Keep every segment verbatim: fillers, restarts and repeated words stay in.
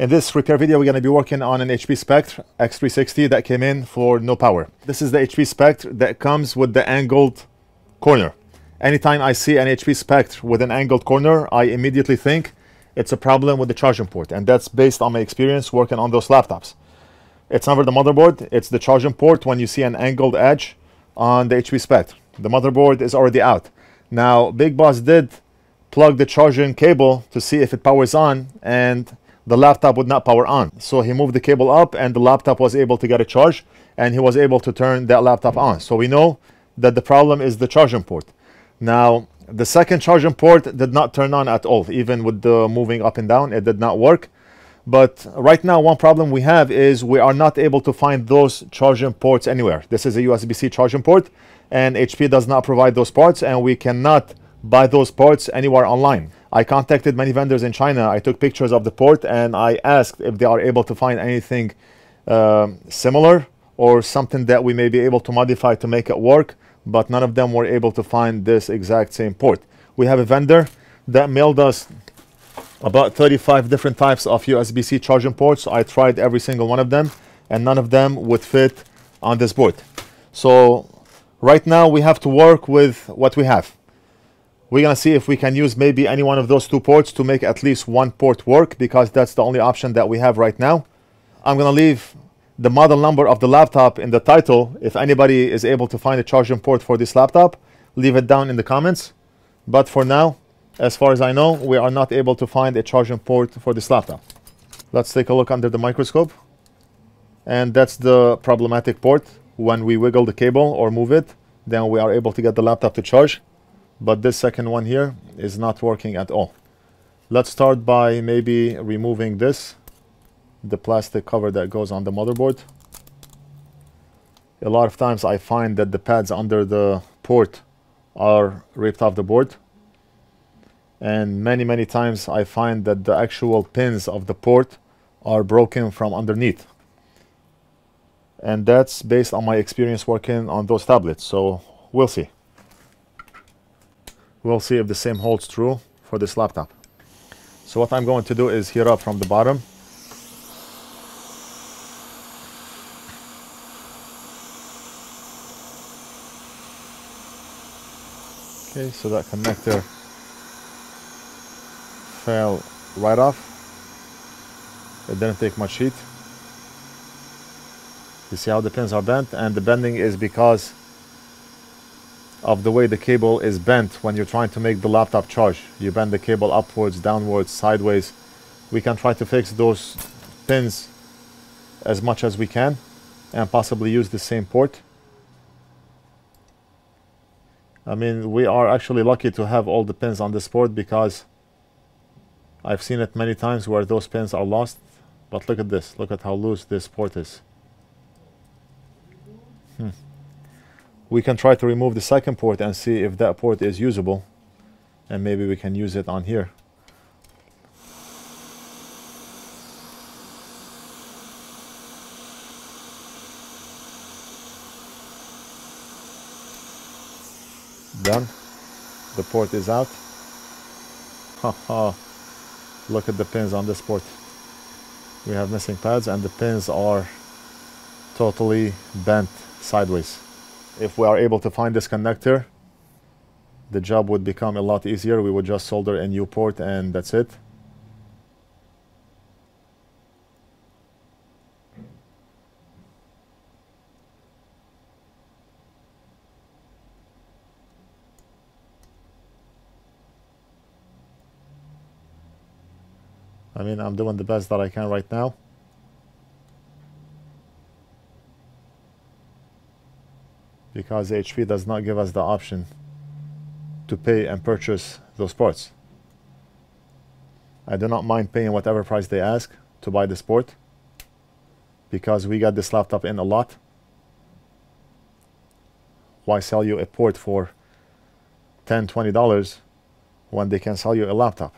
In this repair video, we're going to be working on an H P Spectre X three sixty that came in for no power. This is the H P Spectre that comes with the angled corner. Anytime I see an H P Spectre with an angled corner, I immediately think it's a problem with the charging port, and that's based on my experience working on those laptops. It's never the motherboard, it's the charging port when you see an angled edge on the H P Spectre. The motherboard is already out. Now, Big Boss did plug the charging cable to see if it powers on, and the laptop would not power on. So he moved the cable up and the laptop was able to get a charge, and he was able to turn that laptop on. So we know that the problem is the charging port. Now, the second charging port did not turn on at all. Even with the moving up and down, it did not work. But right now, one problem we have is we are not able to find those charging ports anywhere. This is a U S B C charging port, and H P does not provide those parts, and we cannot buy those parts anywhere online. I contacted many vendors in China. I took pictures of the port and I asked if they are able to find anything uh, similar or something that we may be able to modify to make it work, but none of them were able to find this exact same port. We have a vendor that mailed us about thirty-five different types of U S B C charging ports. I tried every single one of them and none of them would fit on this board. So right now we have to work with what we have. We're going to see if we can use maybe any one of those two ports to make at least one port work, because that's the only option that we have right now. I'm going to leave the model number of the laptop in the title. If anybody is able to find a charging port for this laptop, leave it down in the comments. But for now, as far as I know, we are not able to find a charging port for this laptop. Let's take a look under the microscope. And that's the problematic port. When we wiggle the cable or move it, then we are able to get the laptop to charge. But this second one here is not working at all. Let's start by maybe removing this, the plastic cover that goes on the motherboard. A lot of times I find that the pads under the port are ripped off the board. And many, many times I find that the actual pins of the port are broken from underneath. And that's based on my experience working on those tablets. So we'll see. We'll see if the same holds true for this laptop. So what I'm going to do is heat up from the bottom. Okay, so that connector fell right off. It didn't take much heat. You see how the pins are bent, and the bending is because of the way the cable is bent when you're trying to make the laptop charge. You bend the cable upwards, downwards, sideways. We can try to fix those pins as much as we can and possibly use the same port. I mean, we are actually lucky to have all the pins on this port, because I've seen it many times where those pins are lost. But look at this, look at how loose this port is. Hmm. We can try to remove the second port and see if that port is usable, and maybe we can use it on here. Done. The port is out. Haha. Look at the pins on this port. We have missing pads and the pins are totally bent sideways. If we are able to find this connector, the job would become a lot easier. We would just solder a new port and that's it. I mean, I'm doing the best that I can right now. Because H P does not give us the option to pay and purchase those parts. I do not mind paying whatever price they ask to buy this port, because we got this laptop in a lot. Why sell you a port for ten dollars, twenty dollars when they can sell you a laptop?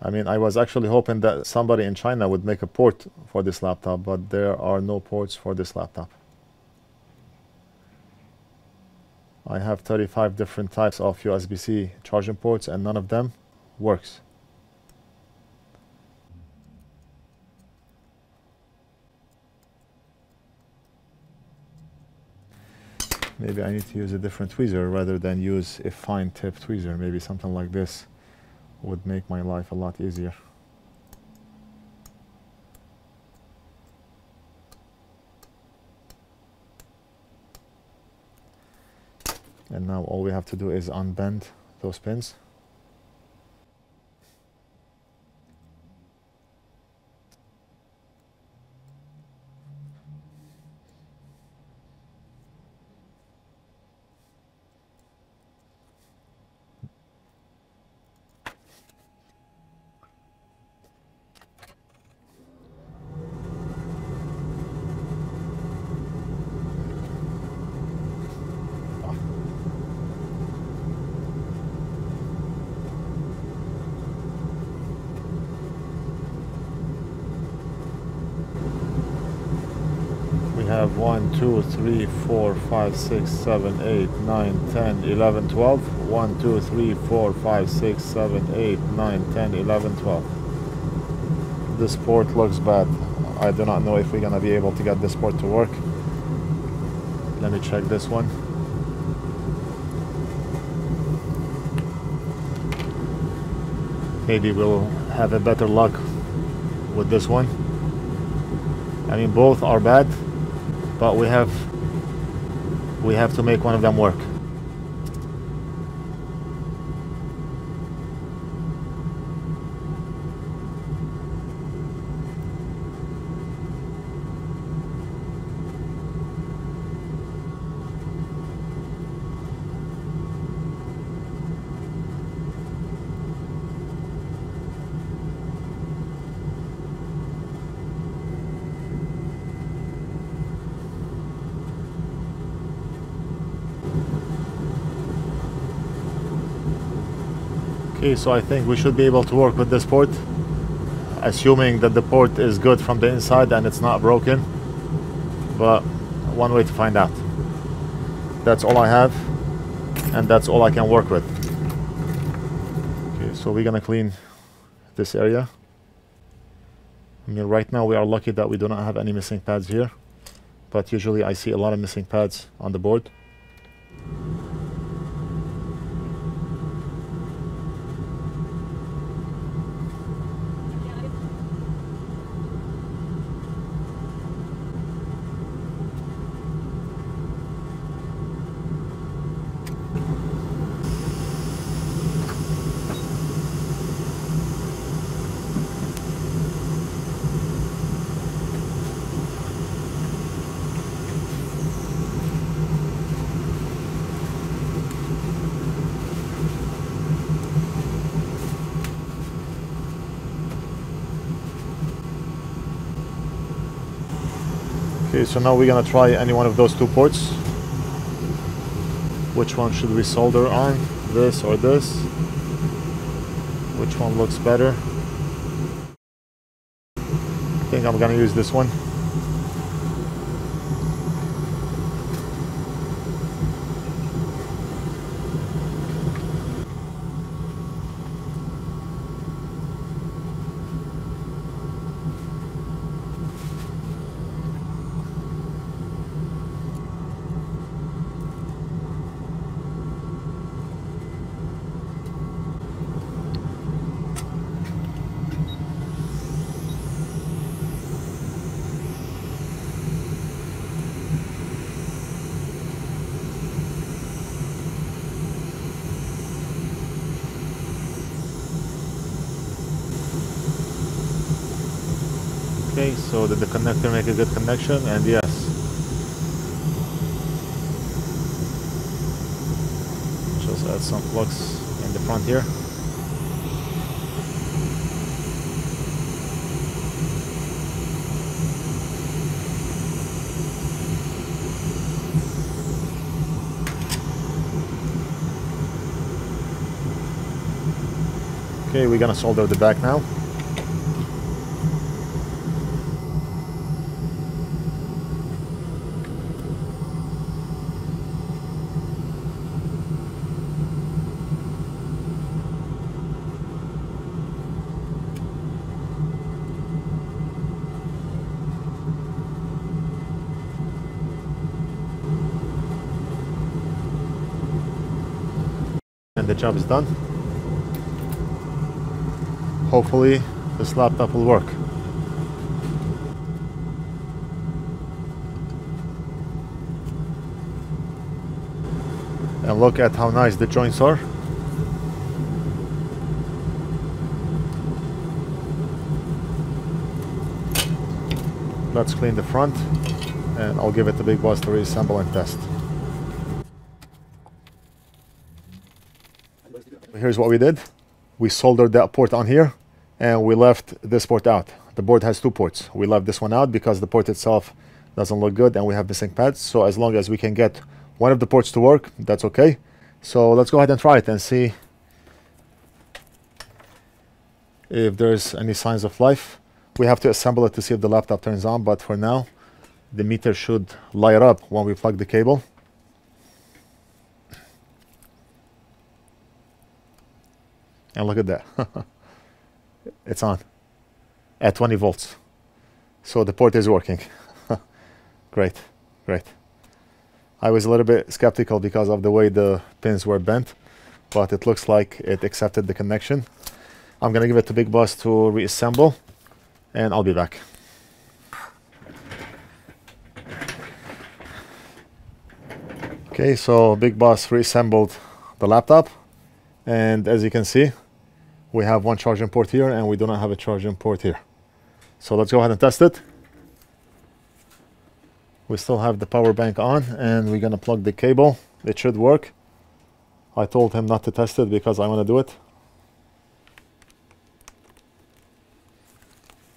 I mean, I was actually hoping that somebody in China would make a port for this laptop, but there are no ports for this laptop. I have thirty-five different types of U S B C charging ports and none of them works. Maybe I need to use a different tweezer rather than use a fine tip tweezer. Maybe something like this would make my life a lot easier. And now all we have to do is unbend those pins. Have one, two, three, four, five, six, seven, eight, nine, ten, eleven, twelve. one, two, three, four, five, six, seven, eight, nine, ten, eleven, twelve. This port looks bad. I do not know if we're gonna be able to get this port to work. Let me check this one. Maybe we'll have a better luck with this one. I mean, both are bad. But we have we have to make one of them work. Okay, so I think we should be able to work with this port, assuming that the port is good from the inside and it's not broken, but one way to find out. That's all I have, and that's all I can work with. Okay, so we're gonna clean this area. I mean, right now we are lucky that we do not have any missing pads here, but usually I see a lot of missing pads on the board. Okay, so now we're gonna try any one of those two ports. Which one should we solder on? This or this? Which one looks better? I think I'm gonna use this one. So did the connector make a good connection? And yes. Just add some plugs in the front here. Okay, we're gonna solder the back now. and the job is done. Hopefully this laptop will work. And look at how nice the joints are. Let's clean the front and I'll give it to Big Boss to reassemble and test. Here's what we did. We soldered that port on here and we left this port out. The board has two ports. We left this one out because the port itself doesn't look good and we have missing pads. So as long as we can get one of the ports to work, that's okay. So let's go ahead and try it and see if there's any signs of life. We have to assemble it to see if the laptop turns on, but for now, the meter should light up when we plug the cable. And look at that, it's on at twenty volts. So the port is working. Great, great. I was a little bit skeptical because of the way the pins were bent, but it looks like it accepted the connection. I'm gonna give it to Big Boss to reassemble and I'll be back. Okay, so Big Boss reassembled the laptop. And as you can see, we have one charging port here and we do not have a charging port here. So let's go ahead and test it. We still have the power bank on and we're gonna plug the cable. It should work. I told him not to test it because I wanna do it.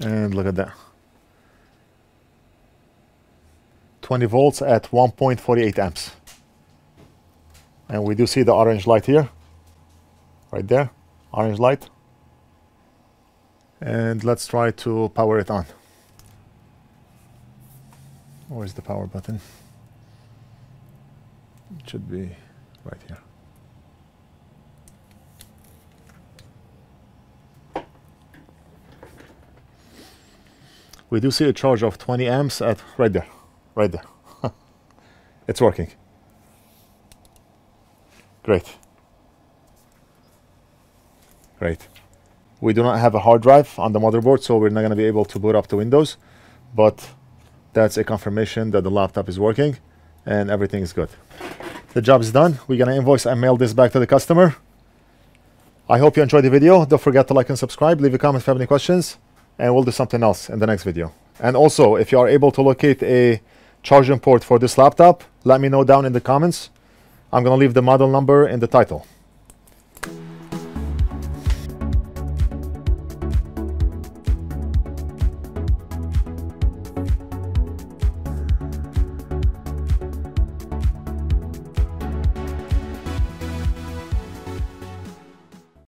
And look at that. twenty volts at one point four eight amps. And we do see the orange light here. Right there, orange light. And let's try to power it on. Where's the power button? It should be right here. We do see a charge of twenty amps at right there, right there. It's working. Great. Great. We do not have a hard drive on the motherboard, so we're not going to be able to boot up to Windows, but that's a confirmation that the laptop is working and everything is good. The job's done. We're going to invoice and mail this back to the customer. I hope you enjoyed the video. Don't forget to like and subscribe. Leave a comment if you have any questions, and we'll do something else in the next video. And also, if you are able to locate a charging port for this laptop, let me know down in the comments. I'm going to leave the model number in the title.